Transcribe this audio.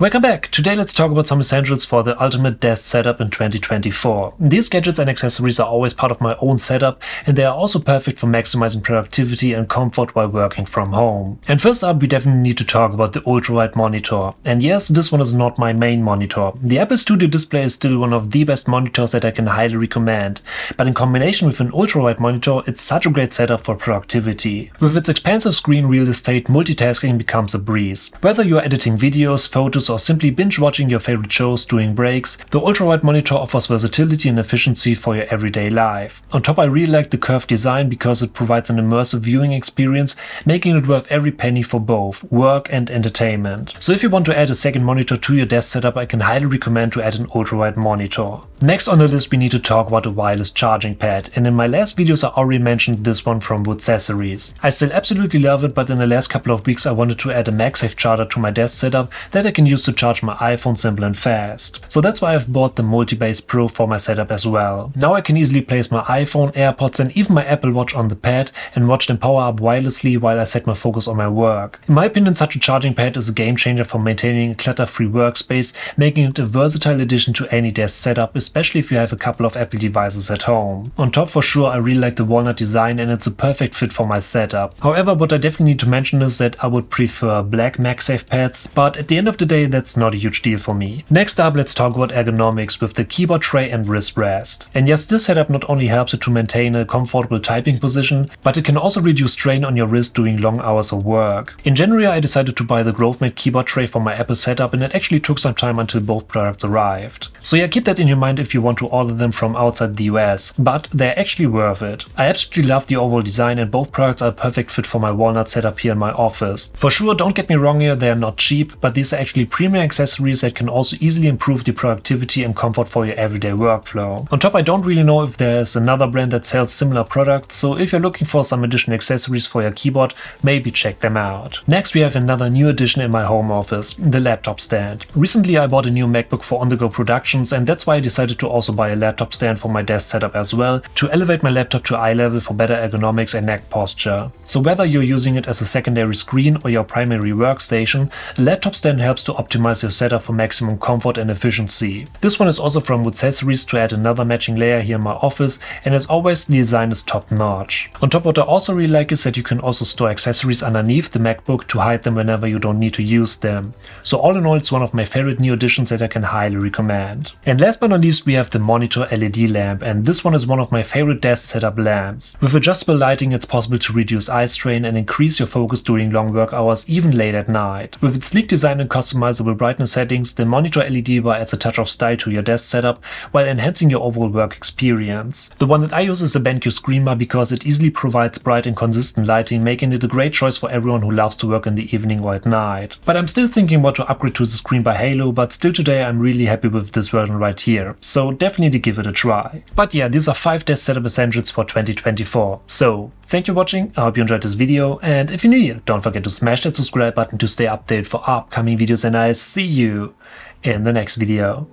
Welcome back! Today let's talk about some essentials for the ultimate desk setup in 2024. These gadgets and accessories are always part of my own setup, and they are also perfect for maximizing productivity and comfort while working from home. And first up, we definitely need to talk about the ultrawide monitor. And yes, this one is not my main monitor. The Apple Studio Display is still one of the best monitors that I can highly recommend, but in combination with an ultrawide monitor, it's such a great setup for productivity. With its expansive screen real estate, multitasking becomes a breeze. Whether you're editing videos, photos, or simply binge watching your favorite shows during breaks, the ultrawide monitor offers versatility and efficiency for your everyday life. On top, I really like the curved design because it provides an immersive viewing experience, making it worth every penny for both work and entertainment. So if you want to add a second monitor to your desk setup, I can highly recommend to add an ultrawide monitor. Next on the list, we need to talk about a wireless charging pad, and in my last videos I already mentioned this one from Woodcessories. I still absolutely love it, but in the last couple of weeks I wanted to add a MagSafe charger to my desk setup that I can use to charge my iPhone simple and fast. So that's why I've bought the Multibase Pro for my setup as well. Now I can easily place my iPhone, AirPods, and even my Apple Watch on the pad and watch them power up wirelessly while I set my focus on my work. In my opinion, such a charging pad is a game changer for maintaining a clutter-free workspace, making it a versatile addition to any desk setup, especially if you have a couple of Apple devices at home. On top, for sure, I really like the walnut design and it's a perfect fit for my setup. However, what I definitely need to mention is that I would prefer black MagSafe pads, but at the end of the day, that's not a huge deal for me. Next up, let's talk about ergonomics with the keyboard tray and wrist rest. And yes, this setup not only helps you to maintain a comfortable typing position, but it can also reduce strain on your wrist during long hours of work. In January, I decided to buy the GrowthMate keyboard tray for my Apple setup, and it actually took some time until both products arrived. So yeah, keep that in your mind if you want to order them from outside the US, but they're actually worth it. I absolutely love the overall design, and both products are a perfect fit for my walnut setup here in my office. For sure, don't get me wrong here, they're not cheap, but these are actually premium accessories that can also easily improve the productivity and comfort for your everyday workflow. On top, I don't really know if there's another brand that sells similar products, so if you're looking for some additional accessories for your keyboard, maybe check them out. Next, we have another new addition in my home office, the laptop stand. Recently, I bought a new MacBook for on-the-go productions, and that's why I decided to also buy a laptop stand for my desk setup as well, to elevate my laptop to eye level for better ergonomics and neck posture. So whether you're using it as a secondary screen or your primary workstation, a laptop stand helps to optimize your setup for maximum comfort and efficiency. This one is also from Woodcessories to add another matching layer here in my office, and as always, the design is top-notch. On top, what I also really like is that you can also store accessories underneath the MacBook to hide them whenever you don't need to use them. So all in all, it's one of my favorite new additions that I can highly recommend. And last but not least, we have the monitor LED lamp, and this one is one of my favorite desk setup lamps. With adjustable lighting, it's possible to reduce eye strain and increase your focus during long work hours, even late at night. With its sleek design and customizable brightness settings, the monitor LED bar adds a touch of style to your desk setup while enhancing your overall work experience. The one that I use is the BenQ screenbar because it easily provides bright and consistent lighting, making it a great choice for everyone who loves to work in the evening or at night. But I'm still thinking what to upgrade to the screenbar Halo, but still today I'm really happy with this version right here, so definitely give it a try. But yeah, these are 5 desk setup essentials for 2024. So thank you for watching, I hope you enjoyed this video, and if you're new here, don't forget to smash that subscribe button to stay updated for upcoming videos, and I'll see you in the next video.